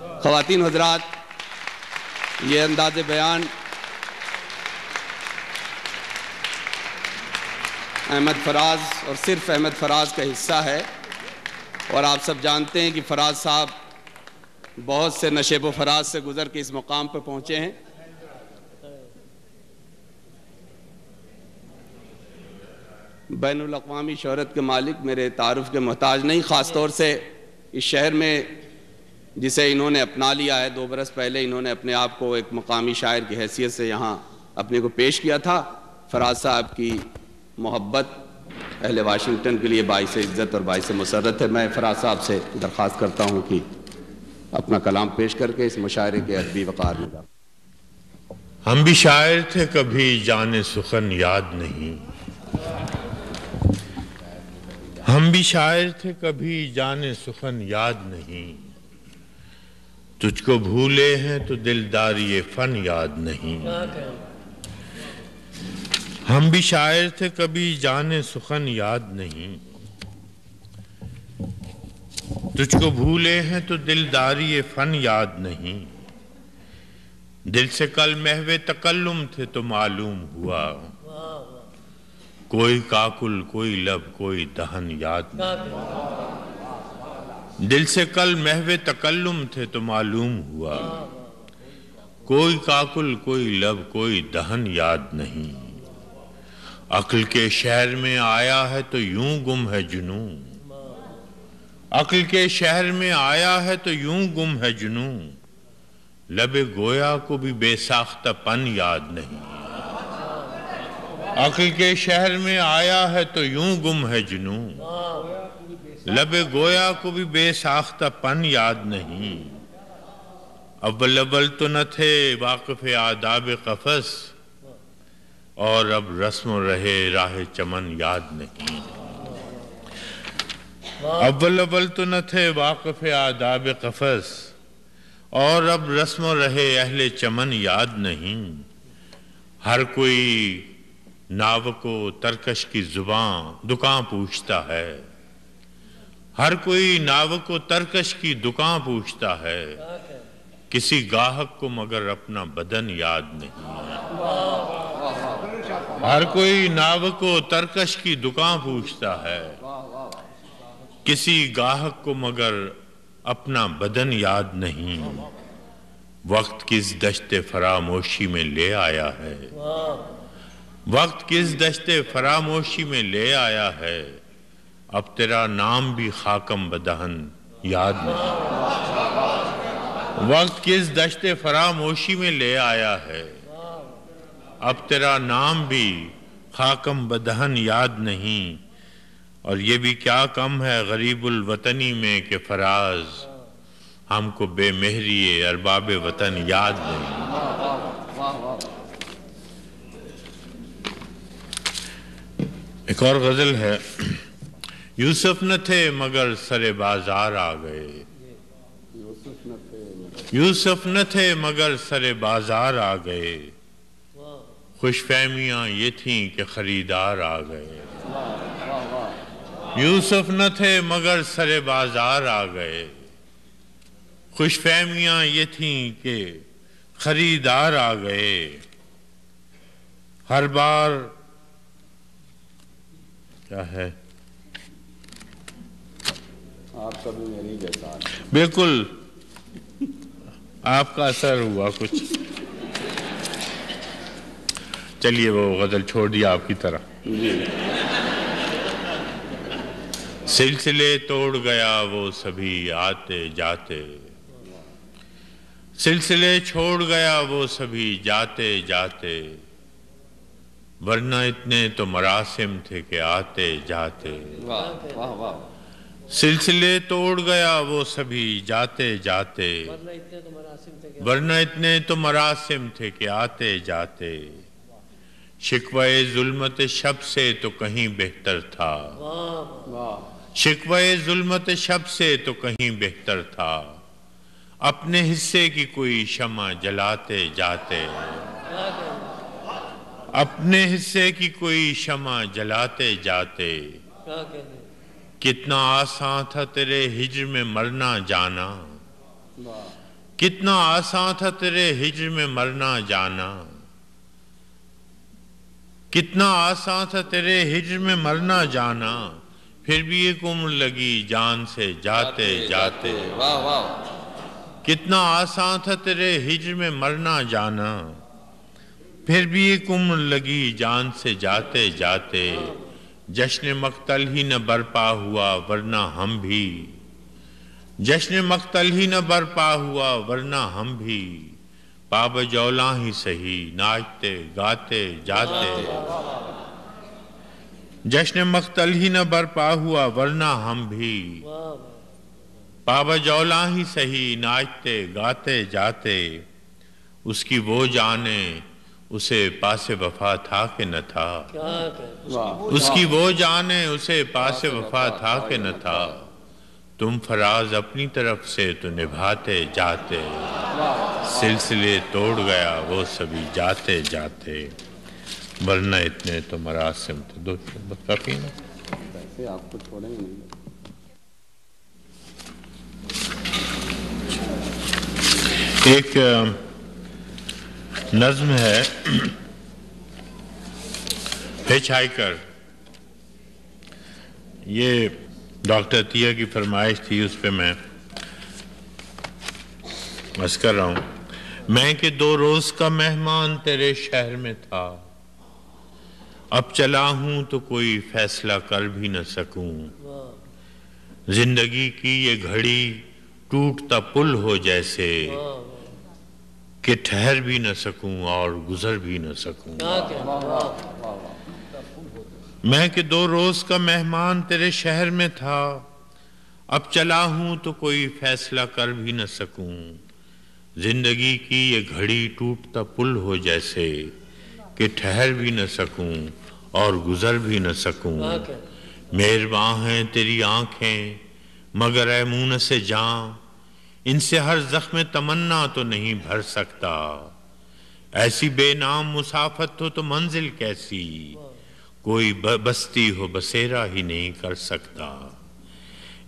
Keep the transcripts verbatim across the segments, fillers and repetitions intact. ख़वातीन हज़रात, ये अंदाज़े बयान अहमद फराज और सिर्फ़ अहमद फराज का हिस्सा है और आप सब जानते हैं कि फराज साहब बहुत से नशेब व फराज से गुज़र के इस मुकाम पर पहुँचे हैं। बैनुल अक़वामी शोहरत के मालिक, मेरे तारुफ़ के मोहताज नहीं, ख़ास तौर से इस शहर में जिसे इन्होंने अपना लिया है। दो बरस पहले इन्होंने अपने आप को एक मकामी शायर की हैसियत से यहाँ अपने को पेश किया था। फराज साहब की मोहब्बत अहले वाशिंगटन के लिए बाइस इज़्ज़त और बाइस मुसरत है। मैं फराज साहब से दरख्वास्त करता हूँ कि अपना कलाम पेश करके इस मुशायरे के अदबी वक़ार में। हम भी शायर थे, कभी जाने सुखन याद नहीं। हम भी शायर थे, कभी जाने सुखन याद नहीं। तुझको भूले हैं तो दिलदार ये फन याद नहीं। हम भी शायर थे, कभी जाने सुखन याद नहीं। तुझको भूले हैं तो दिलदार ये फन याद नहीं। दिल से कल महवे तकल्लुम थे तो मालूम हुआ, कोई काकुल कोई लब कोई दहन याद नहीं। दिल से कल महवे तकल्लुम थे तो मालूम हुआ, कोई काकुल कोई लब कोई दहन याद नहीं। अक्ल के शहर में आया है तो यूं गुम है जुनूं। अक्ल के शहर में आया है तो यूं गुम है जुनूं। लबे गोया को भी बेसाख्ता पन याद नहीं। अक्ल के शहर में आया है तो यूं गुम है जुनूं। लबे गोया को भी बेसाख्ता पन याद नहीं। अव्वल अव्वल तो न थे वाक़िफ़ आदाब कफस, और अब रस्म रहे राह चमन याद नहीं। अव्वल अव्वल तो न थे वाक़िफ़ आदाब कफस, और अब रस्म रहे अहले चमन याद नहीं। हर कोई नाव को तरकश की जुबां दुकां पूछता है, हर कोई नाव को तरकश की दुकान पूछता है। किसी गाहक को मगर अपना बदन याद नहीं। हर कोई नाव को तरकश की दुकान पूछता है, किसी गाहक को मगर अपना बदन याद नहीं। वक्त किस दश्ते फरामोशी में ले आया है, वक्त किस दश्ते फरामोशी में ले आया है। अब तेरा नाम भी खाकम बदहन याद नहीं। वक्त किस दश्ते फरामोशी में ले आया है, अब तेरा नाम भी खाकम बदहन याद नहीं। और ये भी क्या कम है गरीबुल वतनी में कि फराज, हमको बेमेहरी अरबाब वतन याद नहीं। एक और गज़ल है। यूसुफ न थे मगर सरे बाजार आ गए। यूसुफ न थे मगर सरे बाजार आ गए। खुशफहमियाँ ये थीं कि खरीदार आ गए। यूसुफ न थे मगर सरे बाजार आ गए। खुशफहमियाँ ये थीं कि खरीदार आ गए। हर बार क्या है आपका भी मेरी जैसा, बिल्कुल आपका असर हुआ कुछ। चलिए वो गज़ल छोड़ दिया आपकी तरह। सिलसिले तोड़ गया वो सभी आते जाते। सिलसिले छोड़ गया वो सभी जाते जाते। वरना इतने तो मरासिम थे कि आते जाते। वाह वाह वाह। सिलसिले तोड़ गया वो सभी जाते जाते, वरना इतने तो मरासिम थे कि आते जाते। शिकवाए जुल्मत शब से तो कहीं बेहतर था। शिकवाए जुल्मत शब से तो कहीं बेहतर था। अपने हिस्से की कोई शमा जलाते जाते। अपने हिस्से की कोई शमा जलाते जाते। कितना आसान था तेरे हिज्र में मरना जाना। कितना आसां था तेरे हिज्र में मरना जाना, कितना आसां था तेरे हिज्र में मरना जाना, फिर भी एक उम्र लगी जान से जाते जाते, जाते। वाह वाह। कितना आसां था तेरे हिज्र में मरना जाना, फिर भी एक उम्र लगी जान से जाते जाते, जश्न मक्तल ही न बरपा हुआ वरना हम भी, जश्न मक्तल ही न बरपा हुआ वरना हम भी बाब जौला ही सही नाचते गाते जाते, जश्न मक्तल ही न बरपा हुआ वरना हम भी बाब जौला ही सही नाचते गाते जाते, उसकी वो जाने उसे पासे वफा था के न था, उसकी वो जाने उसे पासे वफा था के न था, तुम फराज अपनी तरफ से तो निभाते जाते, सिलसिले तोड़ गया वो सभी जाते जाते, वरना इतने तो मरासिम थे। दो काफी ना, वैसे आपको छोड़ेंगे नहीं। एक नज्म है हिच हाइकर, ये डॉक्टर तिया की फरमाइश थी, उस पर मैं बस कर रहा हूँ। मैं कि दो रोज़ का मेहमान तेरे शहर में था, अब चला हूँ तो कोई फैसला कर भी न सकूँ, जिंदगी की ये घड़ी टूटता पुल हो जैसे कि ठहर भी न सकूँ और गुजर भी न सकूँ। मैं कि दो रोज का मेहमान तेरे शहर में था, अब चला हूँ तो कोई फैसला कर भी न सकूँ, जिंदगी की ये घड़ी टूटता पुल हो जैसे कि ठहर भी न सकूँ और गुजर भी न सकूँ। मेहरबान हैं तेरी आँखें मगर ऐ मुँह से जाँ, इनसे हर जख्म तमन्ना तो नहीं भर सकता, ऐसी बेनाम मुसाफत हो तो मंजिल कैसी, कोई बस्ती हो बसेरा ही नहीं कर सकता।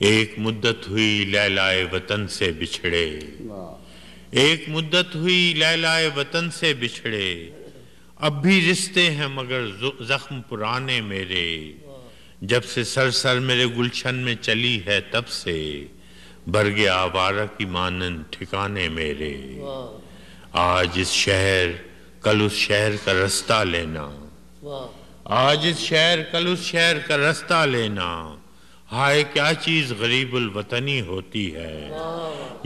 एक मुद्दत हुई लैलाए वतन से बिछड़े, एक मुद्दत हुई लैलाए वतन से बिछड़े, अब भी रिश्ते हैं मगर जख्म पुराने मेरे, जब से सर सर मेरे गुलशन में चली है तब से, भर गया आवारा की मानन ठिकाने मेरे, आज इस शहर कल उस शहर का रास्ता लेना, आज इस शहर कल उस शहर का रास्ता लेना, हाय क्या चीज़ गरीब उलवतनी होती है,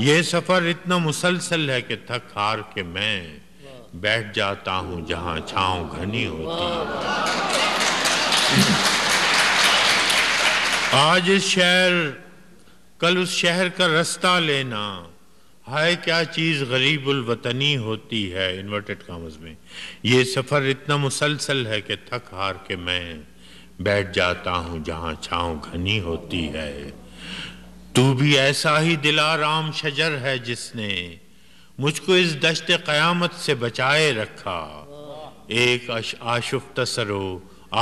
ये सफ़र इतना मुसलसल है कि थक हार के मैं बैठ जाता हूँ जहाँ छाँव घनी होती है, आज इस शहर कल उस शहर का रास्ता लेना, हाय क्या चीज़ गरीब उलवतनी होती है, इन्वर्टेड कामस में, ये सफ़र इतना मुसलसल है कि थक हार के मैं बैठ जाता हूँ जहाँ छाँव घनी होती है, तू भी ऐसा ही दिलाराम शजर है जिसने मुझको इस दश्त क़यामत से बचाए रखा, एक आशुफ्ता सरो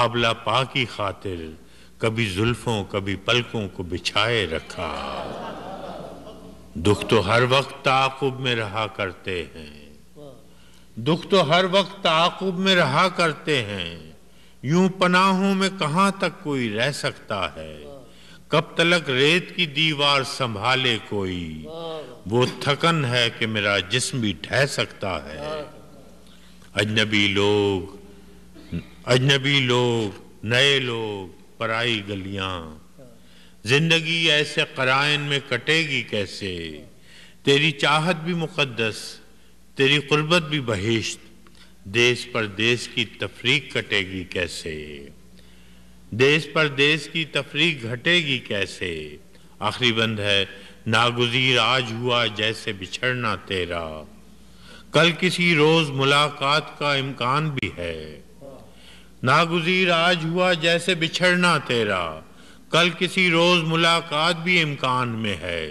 आबला पा की खातिर कभी जुल्फ़ों कभी पलकों को बिछाए रखा, दुख तो हर वक्त ताक़ुब में रहा करते हैं, दुख तो हर वक्त ताक़ुब में रहा करते हैं, यूं पनाहों में कहाँ तक कोई रह सकता है, कब तलक रेत की दीवार संभाले कोई, वो थकन है कि मेरा जिस्म भी ढह सकता है, अजनबी लोग अजनबी लोग नए लोग पराई गलियां, जिंदगी ऐसे क़राइन में कटेगी कैसे, तेरी चाहत भी मुक़द्दस तेरी क़ुर्बत भी बहिश्त, देश पर देश की तफरीक कटेगी कैसे, देश पर देश की तफरीक घटेगी कैसे, आखिरी बंद है नागुज़ीर आज हुआ जैसे बिछड़ना तेरा, कल किसी रोज़ मुलाकात का इम्कान भी है, नागुज़ीर आज हुआ जैसे बिछड़ना तेरा, कल किसी रोज़ मुलाकात भी इम्कान में है,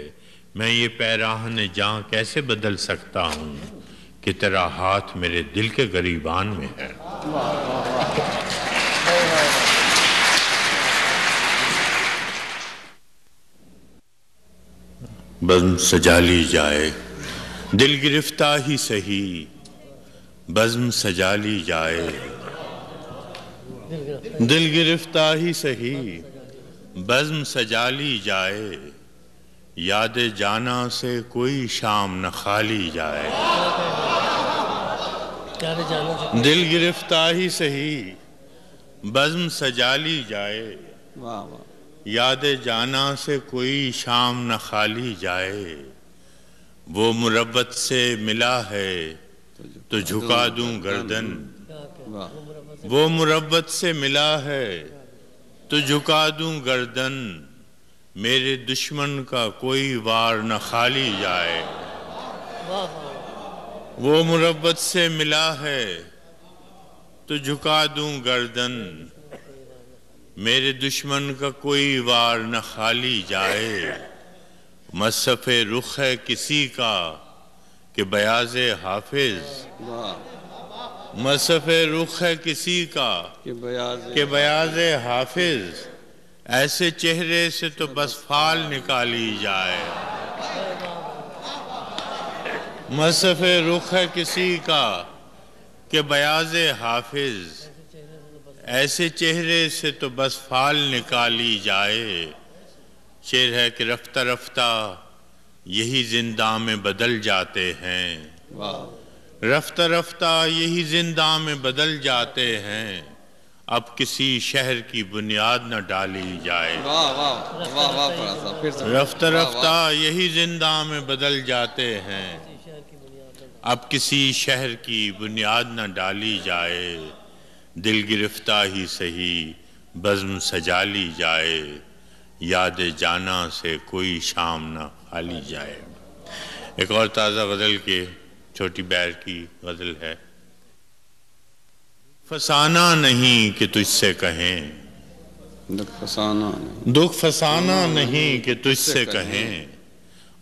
मैं ये पैराहन जान कैसे बदल सकता हूँ कि तेरा हाथ मेरे दिल के गरीबान में है। बज़्म सजा ली जाए, दिल गिरफ्ता ही सही, बज़्म सजा ली जाए, दिल गिरफ्ता ही सही, बज़्म सजा ली जाए, याद जाना से कोई शाम न खाली जाए। दिल गिरफ्ता ही सही, बज़्म सजा ली जाए, याद जाना से कोई शाम न खाली जाए, वो मुरब्बत से मिला है तो झुका दूं गर्दन, वो मुरब्बत से मिला है तो झुका दूं गर्दन, मेरे दुश्मन का कोई वार न खाली जाए। वो मुरब्बत से मिला है तो झुका दूं गर्दन, मेरे दुश्मन का कोई वार न खाली जाए, मसफ़े रुख है किसी का कि बयाज़े हाफिज, मसफ़े रुख है किसी का कि बयाज़े हाफिज, ऐसे चेहरे से तो बस फाल निकाली जाए। मसफ़े रुख है किसी का कि बयाज़े हाफिज, ऐसे चेहरे से तो बस फाल निकाली जाए, शेर है कि रफ्ता रफ्ता यही जिंदा में बदल जाते हैं, रफ्ता रफ्ता यही जिंदा में बदल जाते हैं, अब किसी शहर की बुनियाद न डाली जाए। रफ्ता रफ्ता यही जिंदा में बदल जाते हैं, अब किसी शहर की बुनियाद न डाली जाए, दिल गिरफ्ता ही सही, बज़्म सजा ली जाए, याद जाना से कोई शाम ना खाली जाए। एक और ताज़ा गज़ल के छोटी बैर की गज़ल है। फसाना नहीं कि तुझसे कहें, दुख फसाना दुख फसाना नहीं कि तुझसे कहें,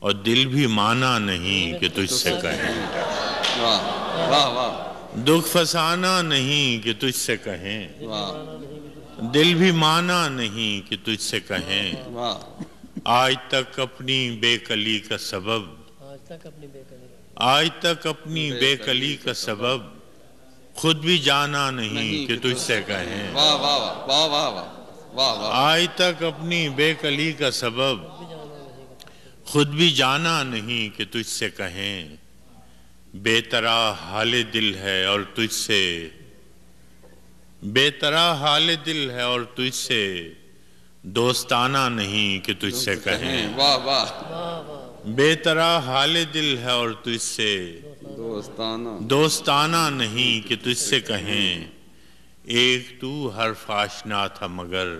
और दिल भी माना नहीं कि तुझसे कहें। वाह वाह वाह। दुख फसाना नहीं कि तुझसे कहें, दिल भी माना नहीं कि तुझसे कहें, आज तक अपनी बेकली का सबब, आज तक अपनी बेकली का सबब, खुद भी जाना नहीं कि तुझसे कहें। आज तक अपनी बेकली का सबब, खुद भी जाना नहीं कि तुझसे कहें, बेतरा हाले दिल है और तुझसे, बेतरा हाले दिल है और तुझसे, दोस्ताना नहीं कि तुझसे कहें। वाह वाह। बेतरा हाले दिल है और तुझसे दोस्ताना दोस्ताना नहीं कि तुझसे कहें, एक तू हर्फ आशना था मगर,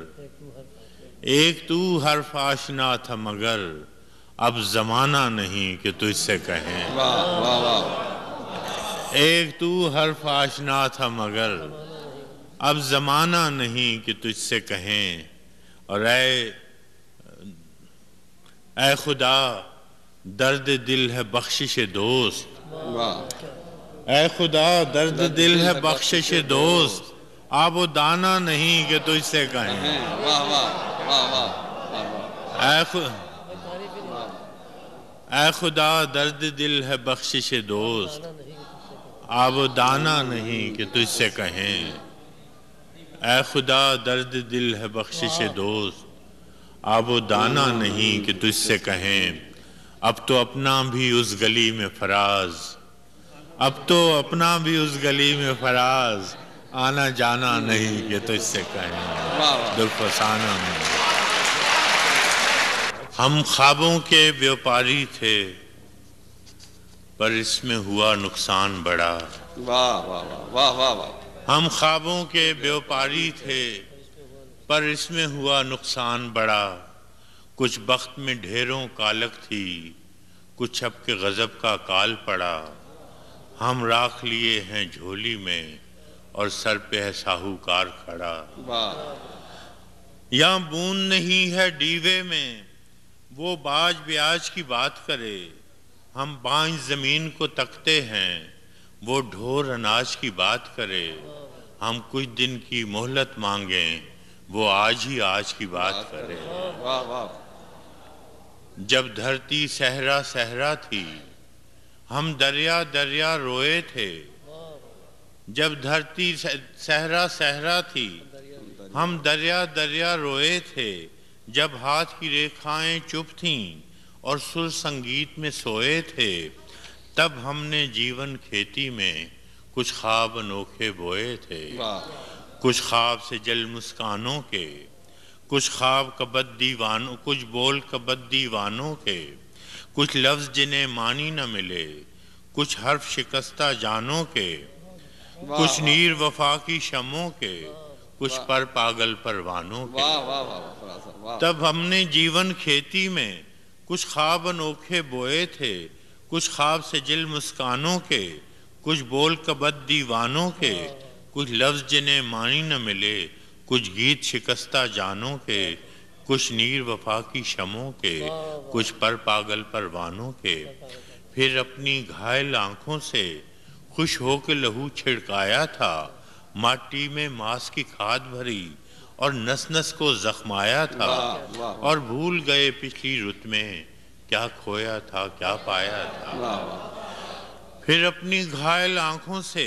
एक तू हर्फ आशना था मगर, अब जमाना नहीं कि तुझसे कहें। वाह वाह वाह। एक तू हर्फ आशना था मगर, अब जमाना नहीं कि तुझसे कहें, और ऐ ऐ खुदा दर्द दिल है बख्शिश दोस्त, ऐ खुदा दर्द दिल है बख्शिश दोस्त, अब वो दाना नहीं कि तुझसे कहें। वाह वाह वाह वाह। ऐ खुदा ऐ खुदा दर्द दिल है बख्शिश दोस्त, आबो दाना नहीं कि तुझसे कहें। ऐ खुदा दर्द दिल है बख्शिश दोस्त, आबो दाना नहीं कि तुझसे कहें, अब तो अपना भी उस गली में फराज, अब तो अपना भी उस गली में फराज, आना जाना नहीं कि तुझसे कहें। दुख फसाना नहीं। हम ख्वाबों के व्यापारी थे पर इसमें हुआ नुकसान बड़ा। वाह वाह वाह वाह वाह। हम ख्वाबों के व्यापारी थे पर इसमें हुआ नुकसान बड़ा, कुछ वक्त में ढेरों कालक थी, कुछ अब के गज़ब का काल पड़ा, हम राख लिए हैं झोली में और सर पे है साहूकार खड़ा। वाह। यहाँ बूंद नहीं है डीवे में वो बाज ब्याज की बात करे, हम बांझ ज़मीन को तकते हैं वो ढोर अनाज की बात करे, हम कुछ दिन की मोहलत मांगें वो आज ही आज की बात करे। जब धरती सहरा सहरा थी, हम दरिया दरिया रोए थे। जब धरती सहरा सहरा थी, हम दरिया दरिया रोए थे। जब हाथ की रेखाएं चुप थीं और सुर संगीत में सोए थे, तब हमने जीवन खेती में कुछ ख्वाब अनोखे बोए थे। कुछ ख्वाब से जल मुस्कानों के, कुछ ख्वाब कबद दीवानों, कुछ बोल कबद दीवानों के, कुछ लफ्ज़ जिन्हें मानी न मिले, कुछ हर्फ शिकस्ता जानों के, कुछ नीर वफा की शमों के, कुछ पर पागल परवानों के। तब हमने जीवन खेती में कुछ ख्वाब अनोखे बोए थे। कुछ ख्वाब से जिल मुस्कानों के, कुछ बोल कबद दीवानों के, कुछ लफ्ज़ जिन्हें मानी न मिले, कुछ गीत शिकस्ता जानों के, कुछ नीर वफा की शमों के, कुछ पर पागल परवानों के। फिर अपनी घायल आँखों से खुश होकर लहू छिड़काया था, माटी में मांस की खाद भरी और नस नस को जख्माया था। और भूल गए पिछली रुत में क्या खोया था, क्या पाया था। फिर अपनी घायल आँखों से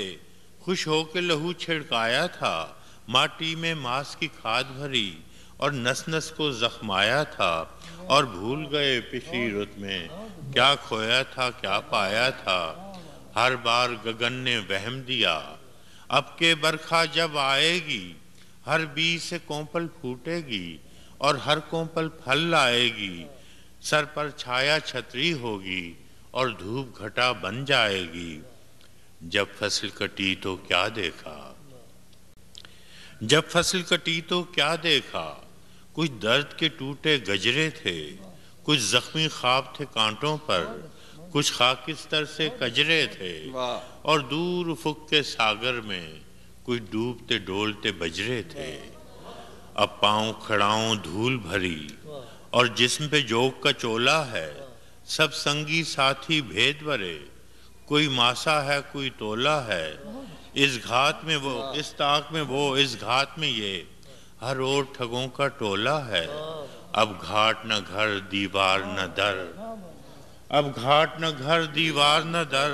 खुश होकर लहू छिड़काया था, माटी में मांस की खाद भरी और नस नस को जख्माया था। और भूल गए पिछली रुत में क्या खोया था, क्या पाया था। हर बार गगन ने वहम दिया, अब के बरखा जब आएगी, हर बीज से कोंपल फूटेगी और हर कोंपल फल लाएगी। सर पर छाया छतरी होगी और धूप घटा बन जाएगी। जब फसल कटी तो क्या देखा, जब फसल कटी तो क्या देखा। कुछ दर्द के टूटे गजरे थे, कुछ जख्मी ख्वाब थे कांटों पर, कुछ खाकिस्तर से कजरे थे और दूर उफुक के सागर में कुछ डूबते डोलते बजरे थे। अब पाँव खड़ाऊँ धूल भरी और जिस्म पे जोग का चोला है, सब संगी साथी भेद भरे, कोई मासा है कोई तोला है। इस घात में वो, इस ताक में वो, इस घात में ये, हर ओर ठगों का टोला है। अब घाट न घर दीवार न दर, अब घाट न घर दीवार न दर।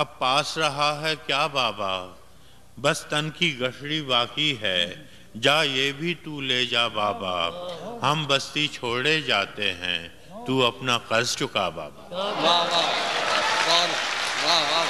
अब पास रहा है क्या बाबा, बस तन की गठड़ी बाकी है, जा ये भी तू ले जा बाबा। हम बस्ती छोड़े जाते हैं, तू अपना कर्ज चुका बाबा। वाह वाह वाह वाह वाह।